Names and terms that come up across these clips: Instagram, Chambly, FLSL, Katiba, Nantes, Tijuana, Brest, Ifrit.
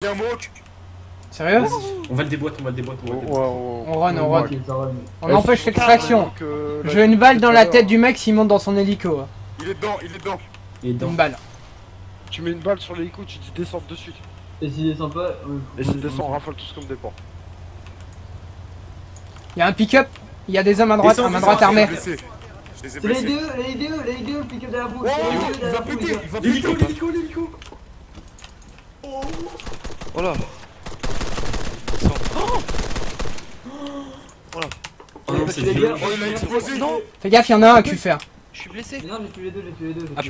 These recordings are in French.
Viens, Mouk. Sérieux? On va le déboîte, on va le déboîte. On run. On empêche l'extraction. J'ai une balle dans la tête du mec s'il monte dans son hélico. Il est dedans, il est dedans. Il est dedans. Une balle. Tu mets une balle sur l'hélico, tu dis descends de suite. Et s'il descend pas. Et s'il descend, on rafale tous comme des porcs. Il y a un pick-up, il y a des hommes à droite, à ma droite armée. Les deux, pick-up de la bouche. Il va péter, l'hélico. Oh là. Oh non, c'est dégueu. Fais gaffe, y'en a un à QFR. Je suis blessé. Non, j'ai tué les deux, Apple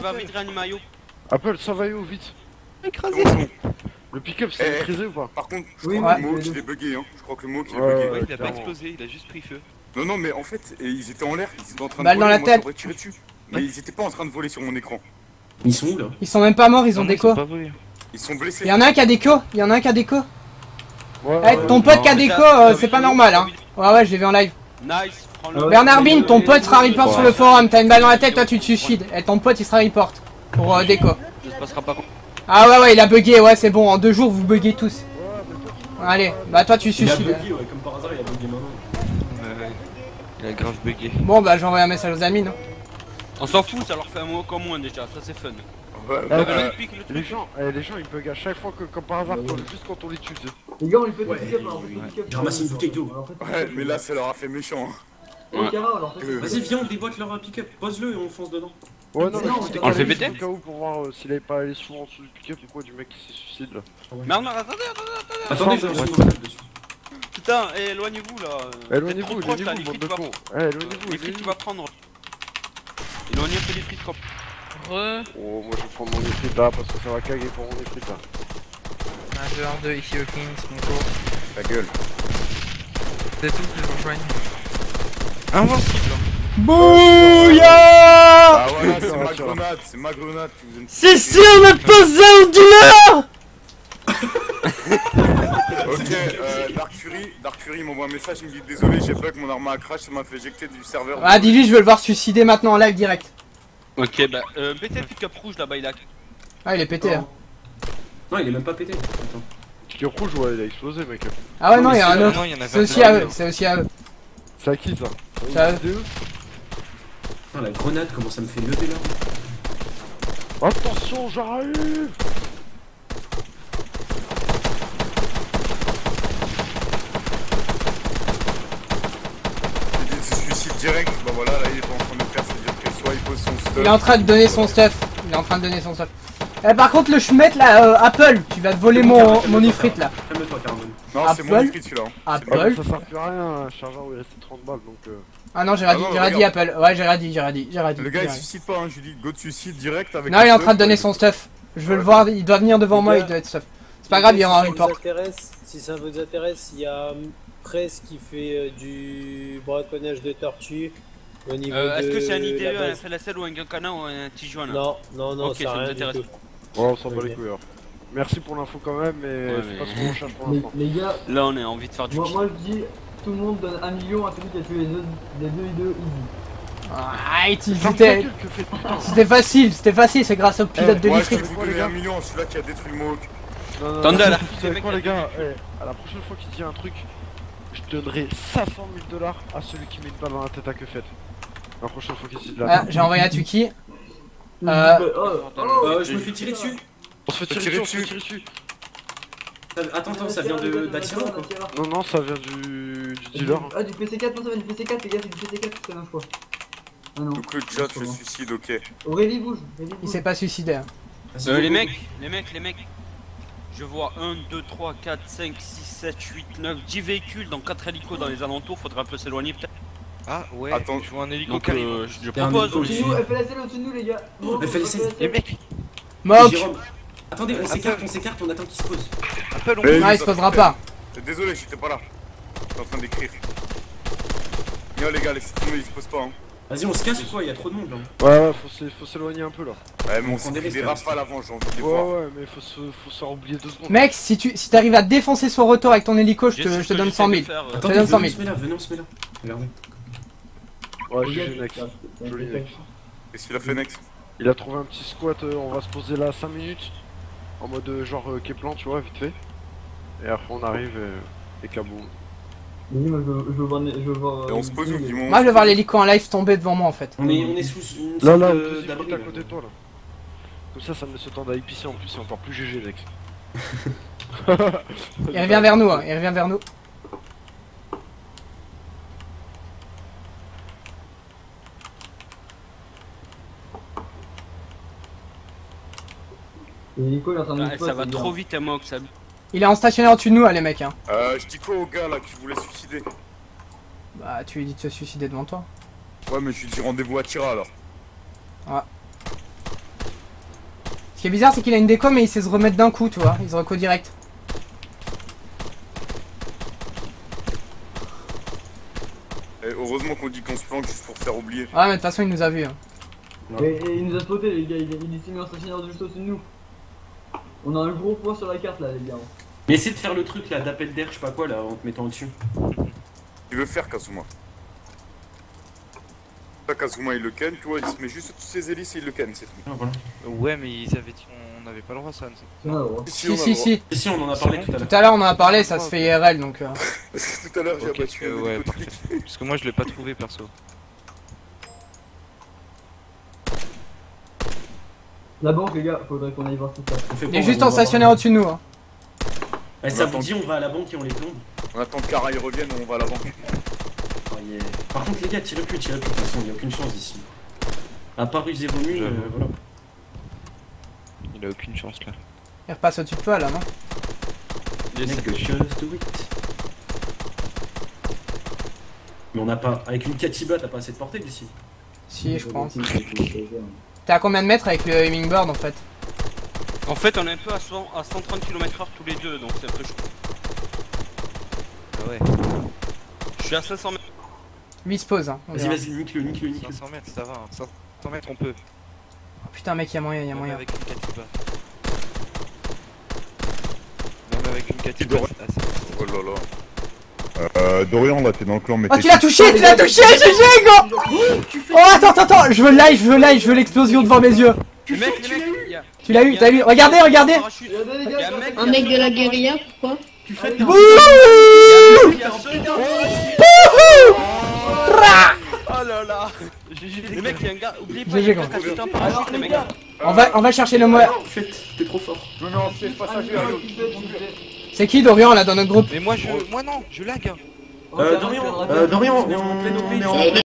va vite réanimer. Apple, ça va où, vite. Écrasé. Le pick-up s'est écrasé ou pas? Par contre, je crois que le mot il est bugué, hein. Je crois que le mot qui est bugué. Ouais, il a pas explosé, il a juste pris feu. Non, non, mais en fait, ils étaient en l'air, ils étaient en train de voler. Balle dans la tête. Mais ils étaient pas en train de voler sur mon écran. Ils sont où là? Ils sont même pas morts, ils ont déco. Ils sont blessés. Y'en a un qui a déco, Ouais, ton pote Kadeko, c'est pas normal hein. Ouais, je l'ai vu en live. Nice, Bernard Bin, ton pote sera report sur le forum, t'as une balle dans la tête, toi tu te suicides. Et ton pote il sera report pour Déco. Ça se passera pas. Ah ouais, il a bugué, ouais c'est bon, en 2 jours vous buguez tous. Allez, bah toi tu suicides. Il a bugué, ouais, comme par hasard il a bugué maintenant. Il a grave bugué. Bon bah j'envoie un message aux amis non. On s'en fout, ça leur fait un mois encore moins déjà, ça c'est fun. Les gens ils buguent à chaque fois que, comme par hasard, juste quand on les tue. Les gars, on les fait pick-up. J'ai ramassé une bouteille d'eau. Ouais, mais là ça leur a fait méchant. Vas-y, viens, on déboîte leur pick-up, pose-le et on fonce dedans. Ouais, non, on le fait péter au cas où pour voir s'il avait pas allé souvent en dessous du pick-up ou quoi du mec qui s'est suicidé là. Non, non, attendez, putain, éloignez-vous là. Éloignez-vous, bande de cons. Éloignez-vous, les frites tu vas prendre. Éloignez-vous les frites. Oh, moi je vais prendre mon effet là parce que ça va caguer pour mon effet là. 1, 2, 1, 2, ici Hawkins, mon tour. Ta gueule. C'est tout, je vous rejoigne. Invincible. Bouya. Ah ouais, c'est ma grenade, qui vous aime. C'est si on a pas ça au dealer. Ok, Dark Fury m'envoie un message, il me dit désolé, j'ai bug, mon arme a crash, ça m'a fait éjecter du serveur. Ah, dis-lui, je veux le voir suicider maintenant en live direct. Ok, bah, pété le pick-up rouge là-bas, il a. Ah, il est pété, hein. Non, il est même pas pété. Pick-up rouge, ouais, il a explosé, mec. Ah, ouais, non, il y a un autre. C'est aussi à eux, C'est à qui ça? C'est à eux. Putain, la grenade, comment ça me fait lever là. Attention, j'arrive. Il se suicide direct, bah voilà, là, il est pas en train de faire ses. Il est en train de donner son stuff. Par contre le schmette là, Apple, tu vas te voler mon ifrit là. Non c'est mon ifrit celui-là. Apple. Ça sert plus à rien, un chargeur où il restait 30 balles donc. Ah non j'ai rien dit, Apple. Ouais j'ai rien dit, Le gars il suicide pas, je lui dis go de suicide direct avec. Non il est en train de donner son stuff. Je veux le voir, il doit venir devant moi, il doit être stuff. C'est pas grave, il y aura un report. Si ça vous intéresse, il y a Presse qui fait du braconnage de tortues. Est-ce que c'est un IDE, un FLSL ou un Gankana ou un Tijuana? Non, okay, ça nous intéresse. Ouais, on s'en bat les couilles. Merci pour l'info quand même, mais c'est pas ce qu'on recherche pour l'instant. Les gars, là on a envie de faire du kill. Moi je dis, tout le monde donne 1 million à celui qui a tué les deux IDE. C'était facile, c'est grâce au pilote de l'Ifrit. Moi je vais vous donner 1 million, celui-là qui a détruit le moque. Attendez là. Vous savez quoi les gars, à la prochaine fois qu'il dit un truc, je donnerai 500 000 $ à celui qui met une balle dans la tête à que fait. La prochaine fois qu'il s'y là. Ah, j'ai envoyé à Tuki. Je me fais tirer dessus. On se fait tirer dessus. Attends, ça vient de d'Atira ou quoi? Non, ça vient du dealer. Ah, du PC4, non, ça vient du PC4, les gars, c'est du PC4, c'est la même fois. Ah non. Donc le chat se suicide, ok. Aurélie bouge. Il s'est pas suicidé. Les mecs. Je vois 1, 2, 3, 4, 5, 6, 7, 8, 9, 10 véhicules dans 4 hélicos dans les alentours, faudra un peu s'éloigner peut-être. Ah ouais, attends, je vois un hélico qui arrive. Je propose au-dessus de nous, FLSL au-dessus de nous les gars. FLSL, les mecs. Moc. Attendez, on s'écarte, on attend qu'il se pose. Non, il se posera pas. Désolé, j'étais pas là. J'étais en train d'écrire. Yo les gars, laissez tomber, il se pose pas. Vas-y, on se casse ou quoi? Y'a trop de monde là. Ouais, faut s'éloigner un peu là. Ouais, mais on s'est pris des rafales avant, j'ai envie de les voir. Ouais, mais faut s'en oublier 2 secondes. Mec, si t'arrives à défoncer son rotor avec ton hélico, je te donne 100 000. Je te donne 100 000. Venez, on se met là. Regardez. Ouais, j'ai Nex. Joli Nex. Qu'est-ce qu'il a fait Nex? Il a trouvé un petit squat, on va se poser là 5 minutes. en mode genre Keplan, tu vois, vite fait. Et après on arrive et kaboum. Oui, moi je veux voir. Et on se pose ou dis-moi. Moi je veux voir l'hélico en live tomber devant moi en fait. On est sous une sorte d'abri à côté de toi là. Comme ça, ça me laisse le temps d'aller pisser en plus, c'est encore plus GG Lex. Il revient vers nous, hein, il revient vers nous. L'hélico, il est en train de ça va trop vite à Mox. Il est en stationnaire au-dessus de nous, hein, les mecs. Hein. Je dis quoi au gars là qui voulait suicider? Bah, tu lui dis de se suicider devant toi. Ouais, mais je lui dis rendez-vous à Tira alors. Ouais. Ce qui est bizarre, c'est qu'il a une déco, mais il sait se remettre d'un coup, tu vois. Il se reco direct. Et heureusement qu'on dit qu'on se planque juste pour faire oublier. Ouais, mais de toute façon, il nous a vu. Hein. Ouais. Et il nous a spoté, les gars. Il est mis en stationnaire juste au-dessus de nous. On a un gros point sur la carte, là, les gars. Mais essaie de faire le truc, là, d'appel d'air, je sais pas quoi, là, en te mettant au-dessus. Tu veux faire, Kazuma? Kazuma il le ken, tu vois, il se met juste toutes ses hélices et il le ken, c'est tout. Ah, voilà. Ouais, mais ils avaient dit on n'avait pas le droit, ça. Si, on en a parlé tout à l'heure. Tout à l'heure, on en a parlé, ça se fait IRL donc. Parce que tout à l'heure, j'ai abattu un hélico de flic. Parce que moi, je l'ai pas trouvé perso. La banque, les gars, faudrait qu'on aille voir tout ça. Il est juste en stationnaire au-dessus de nous. Hein. Eh, ça vous dit, on va à la banque et on les plombe. On attend que Kara revienne ou on va à la banque. Par contre les gars, tirez plus de toute façon, il n'y a aucune chance ici. À part user vos mules, voilà. Il a aucune chance là. Il repasse au-dessus de toi là, non? Mais on n'a pas... Avec une Katiba, t'as pas assez de portée d'ici. Si, je pense. T'es à combien de mètres avec le aiming board en fait? En fait, on est un peu à 130 km/h tous les deux, donc c'est un peu chaud. Ah ouais. Je suis à 500 mètres. Lui il se pose hein. Vas-y, nique-le. 500 mètres ça va hein, 500 mètres on peut. Oh putain mec, y'a moyen. Même avec une Katiba. Oh là là. Dorian là t'es dans le clan mais... Oh tu l'as touché GG gros. Oh attends, je veux l'explosion devant mes yeux. Mec, tu l'as eu, t'as vu, regardez. Un mec de la guérilla, pourquoi? Oh là là. Les mecs, il y a un gars, oubliez pas, il y a un parachute, les mecs. On va chercher le mot. T'es trop fort. C'est qui Dorian là dans notre groupe? Mais moi non, je lag. Dorian, on est en plein OP.